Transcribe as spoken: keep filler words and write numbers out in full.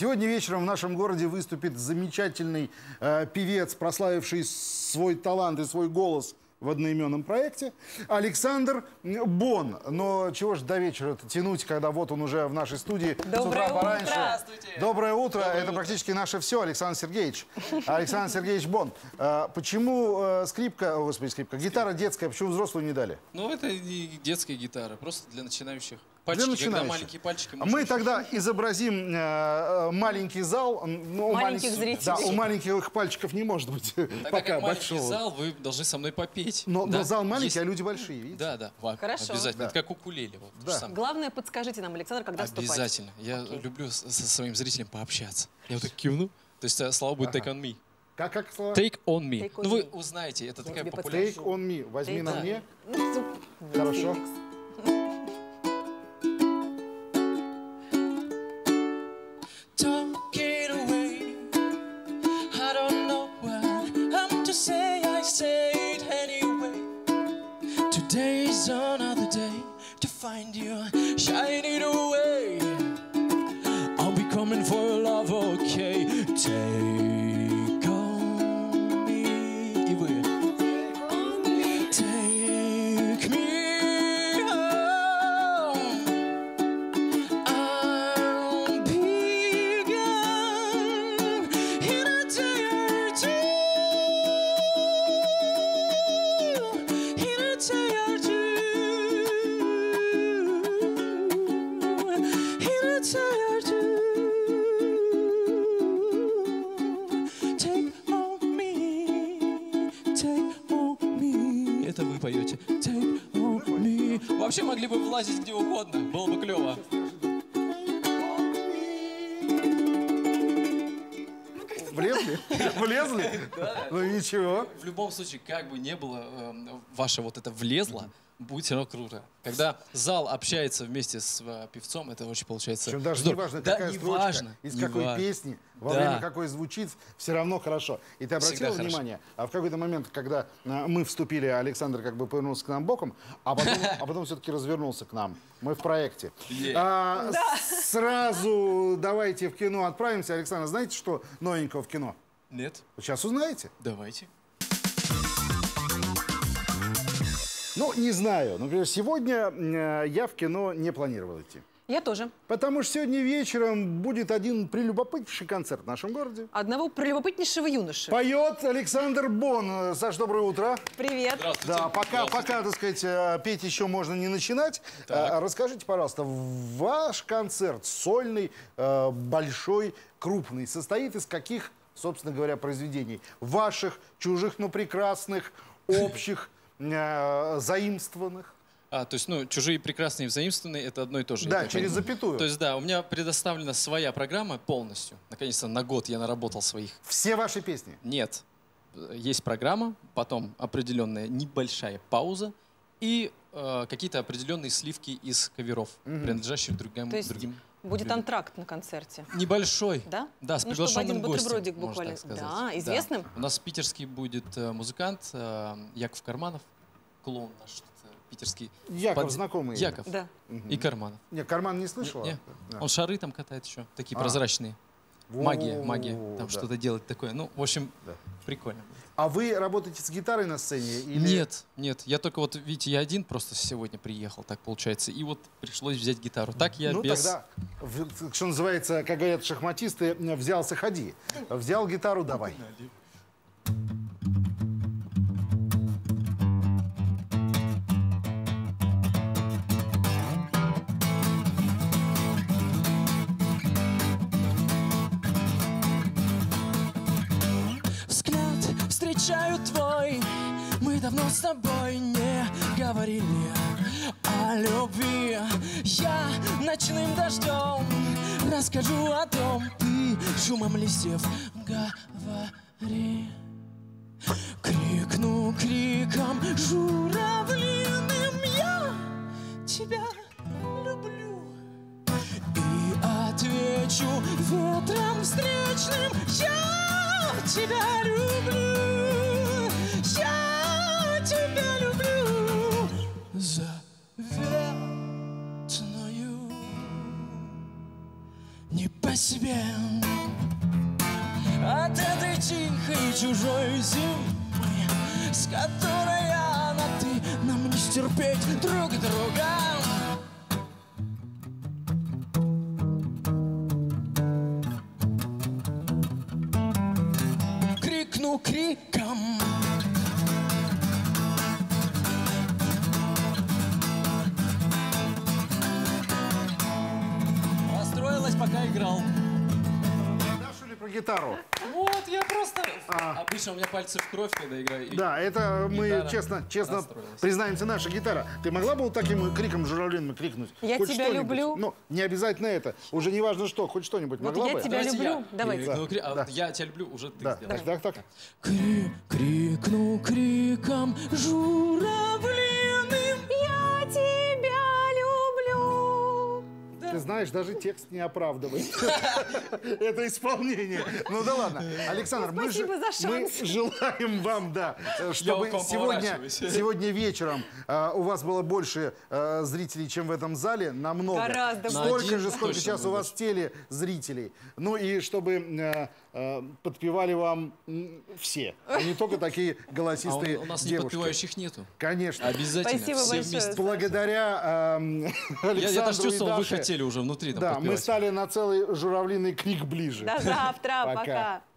Сегодня вечером в нашем городе выступит замечательный э, певец, прославивший свой талант и свой голос в одноименном проекте, Александр Бон. Но чего же до вечера-то тянуть, когда вот он уже в нашей студии с утра пораньше. Доброе утро. Это практически наше все, Александр Сергеевич. Александр Сергеевич Бон. Почему скрипка, о, господи, скрипка, гитара детская, почему взрослую не дали? Ну, это не детская гитара, просто для начинающих. Пальчики, для начинающих. Маленькие пальчики, мы тогда изобразим э, маленький зал. Ну, маленьких маленьких да, у маленьких пальчиков не может быть тогда пока большого. Маленький зал, вы должны со мной попеть. Но, да? Но зал маленький, есть... а люди большие. Видите? Да, да. Хорошо. Обязательно. Да. Это как укулеле. Вот, да. Главное, подскажите нам, Александр, когда вступать. Обязательно. Я окей. люблю со своим зрителем пообщаться. Я вот так кивну. То есть слова будет ага. Take on me. Как, как слова? Take on me. Take on ну me. Вы узнаете, это такая популярная. Take on me. Возьми Take на да. мне. Хорошо. Today's another day to find you, shine it away. I'll be coming for your love, okay? Take on me, take me home. I'll be gone in a day or two, in a day. Это вы поете. Take on me. Вообще могли бы влазить где угодно, было бы клево. Влезли? Влезли? Ну ничего. В любом случае, как бы не было, ваше вот это влезло, будет все равно круто. Когда зал общается вместе с э, певцом, это очень получается... Причем даже не важно, да, какая не строчка, важно, из не какой важно. Песни, во да. время какой звучит, все равно хорошо. И ты обратил внимание, а в какой-то момент, когда э, мы вступили, Александр как бы повернулся к нам боком, а потом, а потом все-таки развернулся к нам. Мы в проекте. Yeah. А, да. Сразу давайте в кино отправимся. Александр, знаете, что новенького в кино? Нет. Сейчас узнаете? Давайте. Ну, не знаю. Например, сегодня я в кино не планировал идти. Я тоже. Потому что сегодня вечером будет один прелюбопытнейший концерт в нашем городе. Одного прелюбопытнейшего юноши. Поет Александр Бон. Саш, доброе утро. Привет. Здравствуйте. Да, пока, Здравствуйте. пока, так сказать, петь еще можно не начинать. Так. Расскажите, пожалуйста, ваш концерт сольный, большой, крупный, состоит из каких, собственно говоря, произведений? Ваших, чужих, но прекрасных, общих, заимствованных. А, то есть, ну, чужие прекрасные и взаимственные, это одно и то же. Да, через понимаю. запятую. То есть, да, у меня предоставлена своя программа полностью. Наконец-то на год я наработал своих. Все ваши песни? Нет. Есть программа, потом определенная небольшая пауза и э, какие-то определенные сливки из каверов, угу. принадлежащих другим. То есть другим будет другим. антракт на концерте? Небольшой. Да? Да, с ну, приглашенным гостем, буквально. Да, известным? Да. У нас питерский будет музыкант э, Яков Карманов, клоун наш. Питерский. Яков, под... знакомый. Яков. Да. И Карманов. Нет, Карман не слышал? Нет, а? Он шары там катает еще, такие а. прозрачные. О, магия, магия. Там да. что-то делать такое. Ну, в общем, да. прикольно. А вы работаете с гитарой на сцене? Или... Нет, нет. Я только вот, видите, я один просто сегодня приехал, так получается. И вот пришлось взять гитару. Так я ну, без... тогда, что называется, как говорят шахматисты, взялся, ходи. Взял гитару, давай. Твой. Мы давно с тобой не говорили о любви. Я ночным дождем расскажу о том, ты шумом листьев говори. Крикну криком журавлиным я тебя люблю. И отвечу ветром встречным я тебя люблю. Я тебя люблю, заветную. по себе от этой тихой чужой зимы, с которой я на ты, нам не стерпеть друг друга. Криком расстроилась, пока играл. Дашу ли про гитару? Вот, я просто... А... Обычно у меня пальцы в кровь, когда играю. Да, это мы, честно, честно признаемся, наша гитара. Ты могла бы вот таким криком журавлиным крикнуть? Я хоть тебя люблю. Ну, не обязательно это. Уже не важно что, хоть что-нибудь вот могла я бы? Тебя Давайте люблю. Я. Давайте. Да. Крик... А, да. Я тебя люблю, уже ты да. сделаешь. Так, так, так. Кри крикну криком журавлиным, я тебя люблю. Да. Ты знаешь, даже текст не оправдывает это исполнение. Ну да ладно. Александр, мы желаем вам, да, чтобы сегодня вечером у вас было больше зрителей, чем в этом зале, намного. Гораздо больше. Столько же, сколько сейчас у вас телезрителей. Ну и чтобы подпевали вам все, а не только такие голосистые девушки. У нас не подпевающих нету. Конечно. Обязательно. Спасибо большое. Благодаря Александру и Даше. Уже внутри, там, да, мы стали на целый журавлиный крик ближе. До завтра, пока.